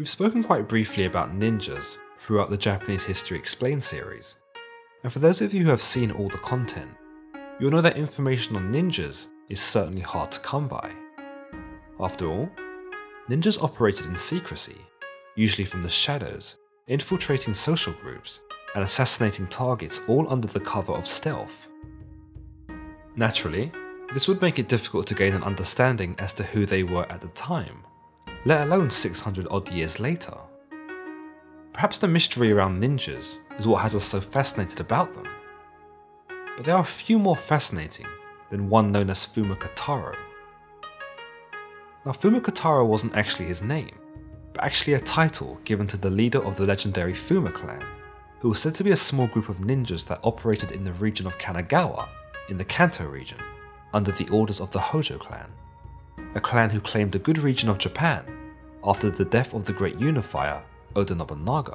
We've spoken quite briefly about ninjas throughout the Japanese History Explained series, and for those of you who have seen all the content, you'll know that information on ninjas is certainly hard to come by. After all, ninjas operated in secrecy, usually from the shadows, infiltrating social groups and assassinating targets all under the cover of stealth. Naturally, this would make it difficult to gain an understanding as to who they were at the time, let alone 600 odd years later. Perhaps the mystery around ninjas is what has us so fascinated about them. But there are a few more fascinating than one known as Fuma Kotaro. Now, Fuma Kotaro wasn't actually his name, but actually a title given to the leader of the legendary Fuma clan, who was said to be a small group of ninjas that operated in the region of Kanagawa, in the Kanto region, under the orders of the Hojo clan, a clan who claimed a good region of Japan after the death of the great unifier, Oda Nobunaga.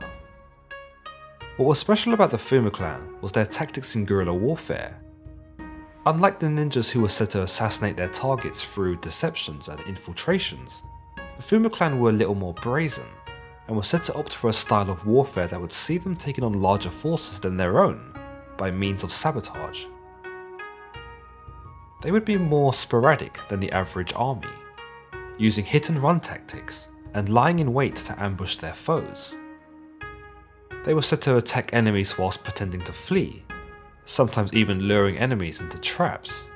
What was special about the Fuma clan was their tactics in guerrilla warfare. Unlike the ninjas who were said to assassinate their targets through deceptions and infiltrations, the Fuma clan were a little more brazen, and were said to opt for a style of warfare that would see them taking on larger forces than their own by means of sabotage. They would be more sporadic than the average army, using hit and run tactics and lying in wait to ambush their foes. They were said to attack enemies whilst pretending to flee, sometimes even luring enemies into traps.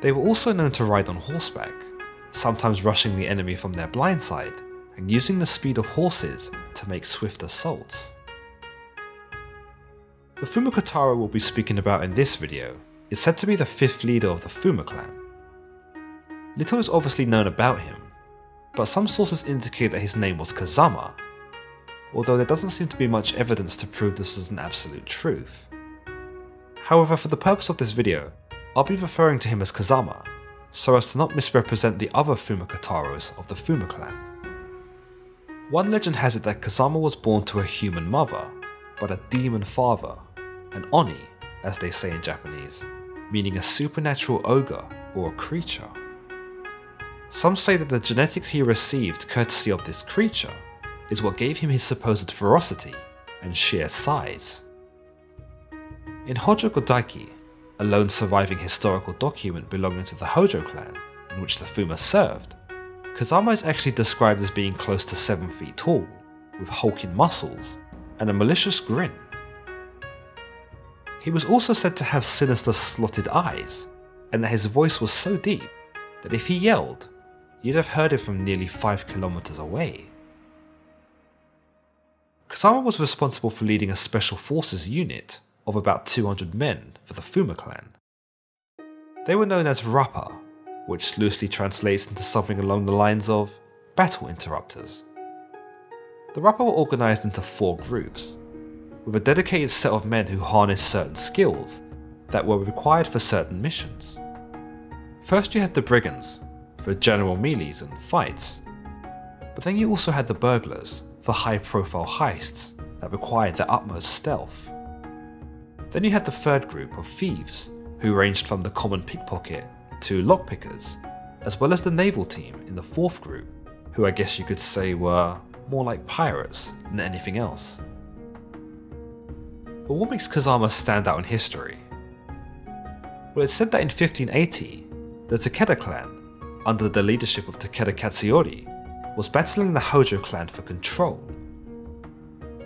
They were also known to ride on horseback, sometimes rushing the enemy from their blind side and using the speed of horses to make swift assaults. The Fuma Kotaro we'll be speaking about in this video is said to be the fifth leader of the Fuma clan. Little is obviously known about him, but some sources indicate that his name was Kazama, although there doesn't seem to be much evidence to prove this is an absolute truth. However, for the purpose of this video, I'll be referring to him as Kazama, so as to not misrepresent the other Fuma Kotaros of the Fuma clan. One legend has it that Kazama was born to a human mother, but a demon father, an Oni, as they say in Japanese, meaning a supernatural ogre or a creature. Some say that the genetics he received courtesy of this creature is what gave him his supposed ferocity and sheer size. In Hojo Godaiki, a lone surviving historical document belonging to the Hojo clan, in which the Fuma served, Kazama is actually described as being close to 7 feet tall, with hulking muscles and a malicious grin. He was also said to have sinister slotted eyes, and that his voice was so deep that if he yelled, you'd have heard it from nearly 5 kilometers away. Kazama was responsible for leading a special forces unit of about 200 men for the Fuma clan. They were known as Rappa, which loosely translates into something along the lines of battle interrupters. The Rappa were organised into 4 groups, with a dedicated set of men who harnessed certain skills that were required for certain missions. First you had the brigands, for general melees and fights, but then you also had the burglars, for high profile heists that required their utmost stealth. Then you had the third group of thieves, who ranged from the common pickpocket to lockpickers, as well as the naval team in the fourth group, who I guess you could say were more like pirates than anything else. But what makes Kazama stand out in history? Well, it's said that in 1580, the Takeda clan, under the leadership of Takeda Katsuyori, was battling the Hojo clan for control.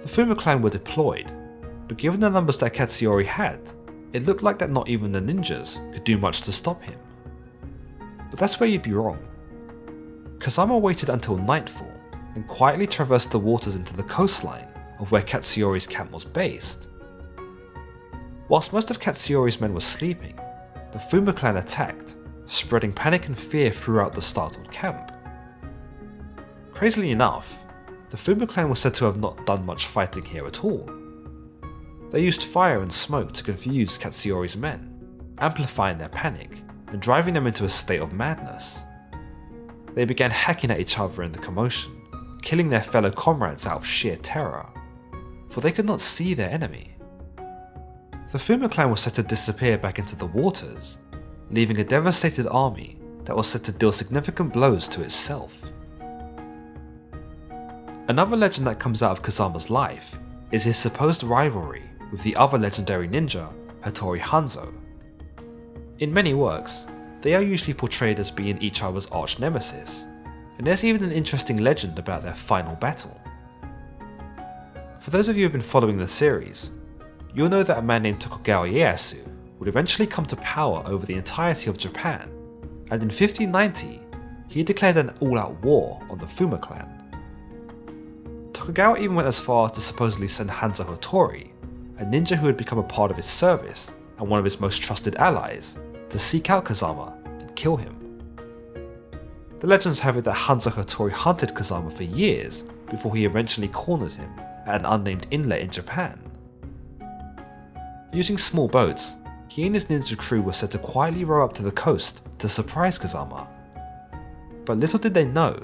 The Fuma clan were deployed, but given the numbers that Katsuyori had, it looked like that not even the ninjas could do much to stop him. But that's where you'd be wrong. Kazama waited until nightfall and quietly traversed the waters into the coastline of where Katsuyori's camp was based. Whilst most of Katsuyori's men were sleeping, the Fuma clan attacked, spreading panic and fear throughout the startled camp. Crazily enough, the Fuma clan was said to have not done much fighting here at all. They used fire and smoke to confuse Katsuyori's men, amplifying their panic and driving them into a state of madness. They began hacking at each other in the commotion, killing their fellow comrades out of sheer terror, for they could not see their enemy. The Fuma clan was said to disappear back into the waters, leaving a devastated army that was said to deal significant blows to itself. Another legend that comes out of Kazama's life is his supposed rivalry with the other legendary ninja, Hattori Hanzo. In many works, they are usually portrayed as being each other's arch-nemesis, and there's even an interesting legend about their final battle. For those of you who have been following the series, you'll know that a man named Tokugawa Ieyasu would eventually come to power over the entirety of Japan, and in 1590, he declared an all-out war on the Fuma clan. Tokugawa even went as far as to supposedly send Hanzo Hattori, a ninja who had become a part of his service and one of his most trusted allies, to seek out Kazama and kill him. The legends have it that Hanzo Hattori hunted Kazama for years before he eventually cornered him at an unnamed inlet in Japan. Using small boats, he and his ninja crew were said to quietly row up to the coast to surprise Kazama. But little did they know,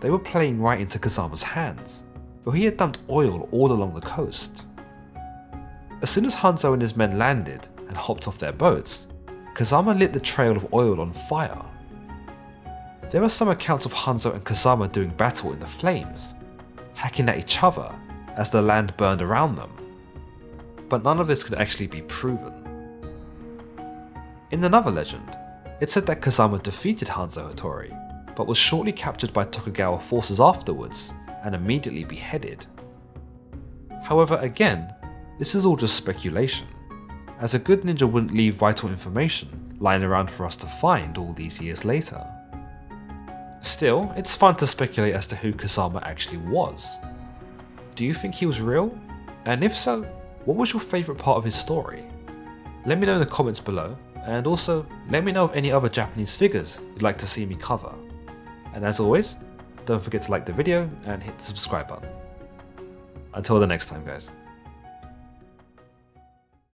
they were playing right into Kazama's hands, for he had dumped oil all along the coast. As soon as Hanzo and his men landed and hopped off their boats, Kazama lit the trail of oil on fire. There are some accounts of Hanzo and Kazama doing battle in the flames, hacking at each other as the land burned around them, but none of this could actually be proven. In another legend, it's said that Kazama defeated Hanzo Hattori, but was shortly captured by Tokugawa forces afterwards and immediately beheaded. However, again, this is all just speculation, as a good ninja wouldn't leave vital information lying around for us to find all these years later. Still, it's fun to speculate as to who Kazama actually was. Do you think he was real? And if so, what was your favourite part of his story? Let me know in the comments below, and also let me know of any other Japanese figures you'd like to see me cover. And as always, don't forget to like the video and hit the subscribe button. Until the next time, guys.